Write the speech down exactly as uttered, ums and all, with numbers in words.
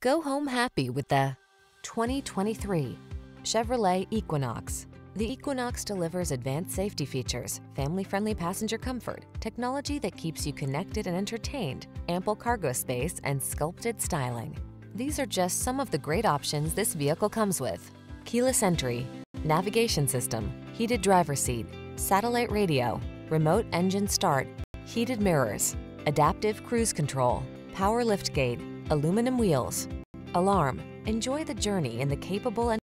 Go home happy with the twenty twenty-three Chevrolet Equinox. The Equinox delivers advanced safety features, family-friendly passenger comfort, technology that keeps you connected and entertained, ample cargo space, and sculpted styling. These are just some of the great options this vehicle comes with: keyless entry, navigation system, heated driver's seat, satellite radio, remote engine start, heated mirrors, adaptive cruise control, power liftgate, aluminum wheels, alarm. Enjoy the journey in the capable and